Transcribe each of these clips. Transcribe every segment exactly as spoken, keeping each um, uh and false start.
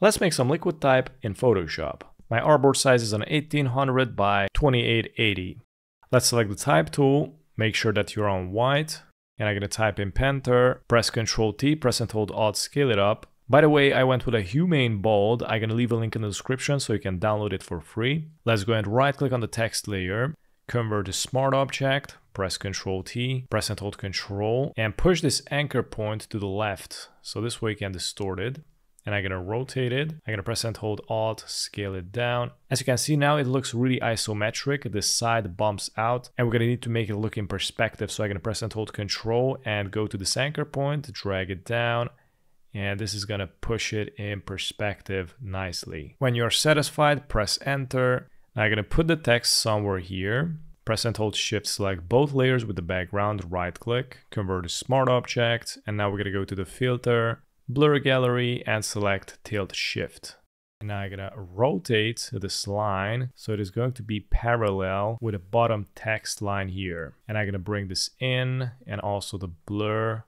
Let's make some liquid type in Photoshop. My artboard size is an eighteen hundred by twenty-eight eighty. Let's select the type tool, make sure that you're on white, and I'm gonna type in Panther, press Control T, press and hold Alt, scale it up. By the way, I went with a Humane bold. I'm gonna leave a link in the description so you can download it for free. Let's go and right click on the text layer, convert to smart object, press Control T, press and hold Control, and push this anchor point to the left. So this way you can distort it. And I'm gonna rotate it. I'm gonna press and hold Alt, scale it down. As you can see now, it looks really isometric. The side bumps out and we're gonna need to make it look in perspective. So I'm gonna press and hold Control and go to this anchor point, drag it down. And this is gonna push it in perspective nicely. When you're satisfied, press Enter. Now I'm gonna put the text somewhere here. Press and hold Shift, select both layers with the background, right click, convert to smart object. And now we're gonna go to the filter, Blur Gallery, and select Tilt Shift. And now I'm gonna rotate this line so it is going to be parallel with the bottom text line here. And I'm gonna bring this in and also the blur.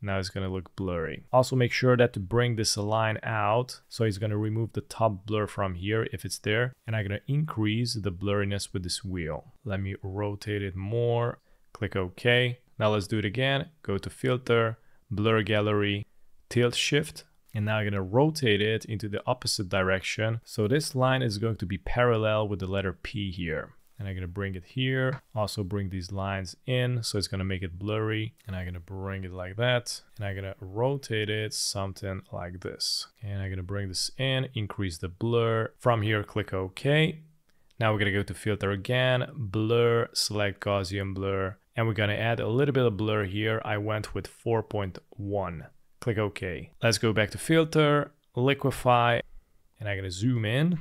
Now it's gonna look blurry. Also make sure that to bring this line out, so it's gonna remove the top blur from here if it's there. And I'm gonna increase the blurriness with this wheel. Let me rotate it more, click OK. Now let's do it again, go to Filter, Blur Gallery, Tilt Shift, and now I'm gonna rotate it into the opposite direction. So this line is going to be parallel with the letter P here. And I'm gonna bring it here, also bring these lines in, so it's gonna make it blurry. And I'm gonna bring it like that, and I'm gonna rotate it something like this. And I'm gonna bring this in, increase the blur. From here, click OK. Now we're gonna go to Filter again, Blur, select Gaussian blur, and we're gonna add a little bit of blur here. I went with four point one. Click OK. Let's go back to Filter, Liquify, and I'm gonna zoom in.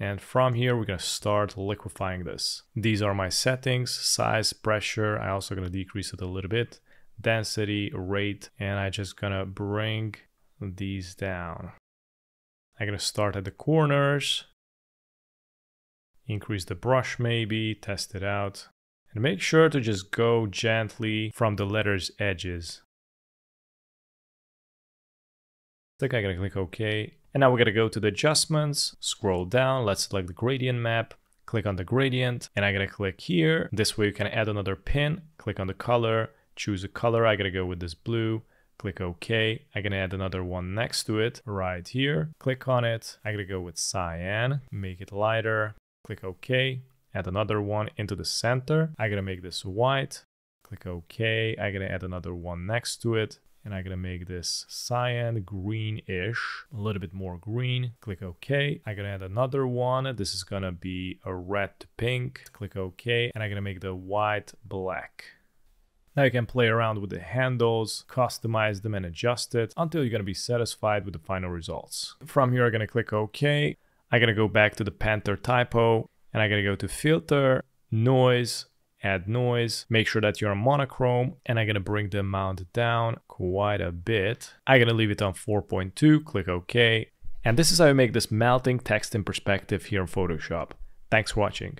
And from here, we're gonna start liquefying this. These are my settings, size, pressure. I also gonna decrease it a little bit. Density, rate, and I just gonna bring these down. I'm gonna start at the corners, increase the brush maybe, test it out. And make sure to just go gently from the letter's edges. I think I'm gonna click OK. And now we're gonna go to the adjustments, scroll down, let's select the gradient map, click on the gradient, and I'm gonna click here. This way you can add another pin, click on the color, choose a color. I'm gonna go with this blue, click OK. I'm gonna add another one next to it, right here, click on it. I'm gonna go with cyan, make it lighter, click OK. Add another one into the center. I'm gonna make this white, click OK. I'm gonna add another one next to it. And I'm gonna make this cyan, greenish, a little bit more green. Click OK. I'm gonna add another one. This is gonna be a red to pink. Click OK. And I'm gonna make the white black. Now you can play around with the handles, customize them and adjust it until you're gonna be satisfied with the final results. From here, I'm gonna click OK. I'm gonna go back to the Panther typo and I'm gonna go to Filter, Noise, Add Noise, make sure that you're on monochrome, and I'm gonna bring the amount down quite a bit. I'm gonna leave it on four point two, click OK. And this is how you make this melting text in perspective here in Photoshop. Thanks for watching.